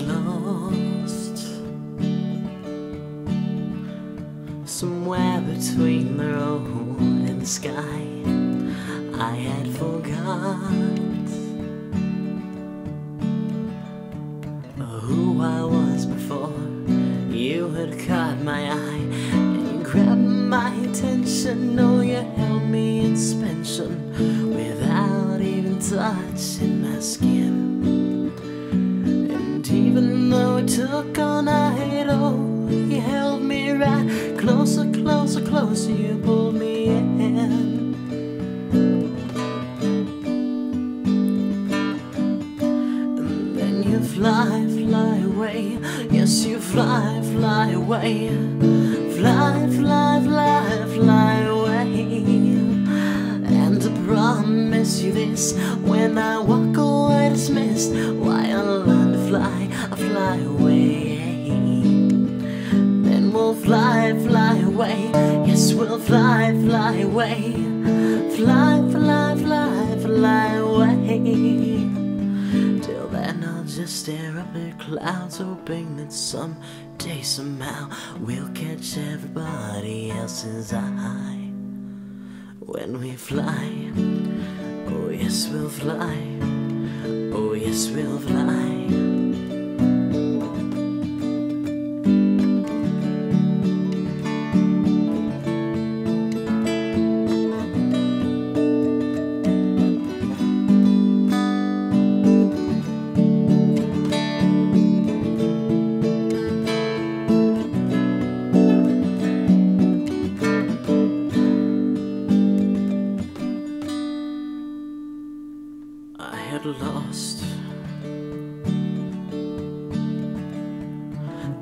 was lost somewhere between the road and the sky. I had forgot who I was before you had caught my eye, and you grabbed my attention. Oh, you held me in suspension without even touching my skin. Even though it took all night, oh, you held me right. Closer, closer, closer, you pulled me in. And then you fly, fly away. Yes, you fly, fly away. Fly, fly, fly, fly away. And I promise you this, when I walk away dismissed, why I fly away. Then we'll fly, fly away. Yes, we'll fly, fly away. Fly, fly, fly, fly away. Till then I'll just stare up at clouds, hoping that someday, somehow, we'll catch everybody else's eye. When we fly, oh yes we'll fly. Oh yes we'll fly. Lost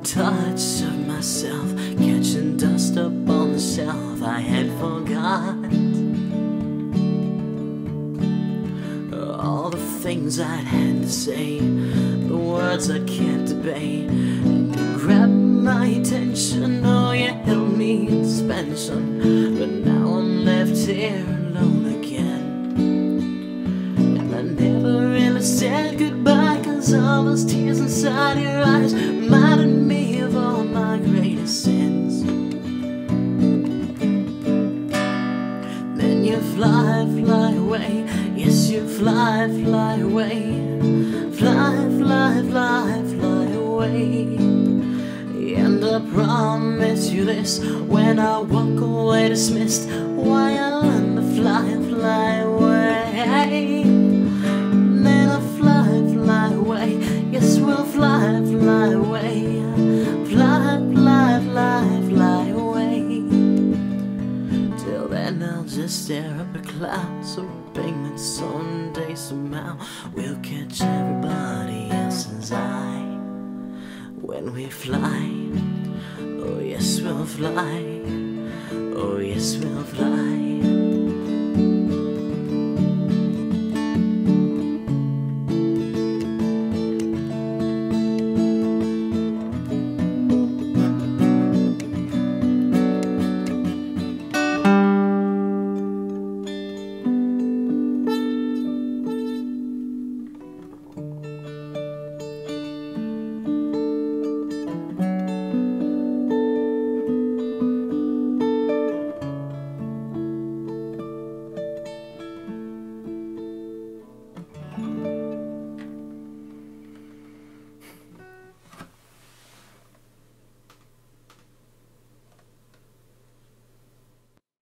touch of myself, catching dust up on the shelf. I had forgot all the things I'd had to say, the words I can't debate. And you grabbed my attention, oh you held me in suspension, but now I'm left here alone again. I never really said goodbye, cause all those tears inside your eyes reminded me of all my greatest sins. Then you fly, fly away. Yes, you fly, fly away. Fly, fly, fly, fly away. And I promise you this, when I walk away dismissed, why I learn to fly, fly away. Yes, we'll fly, fly away. Fly, fly, fly, fly away. Till then I'll just stare up at clouds, hoping that someday, somehow, we'll catch everybody else's eye. When we fly, oh yes we'll fly. Oh yes we'll fly.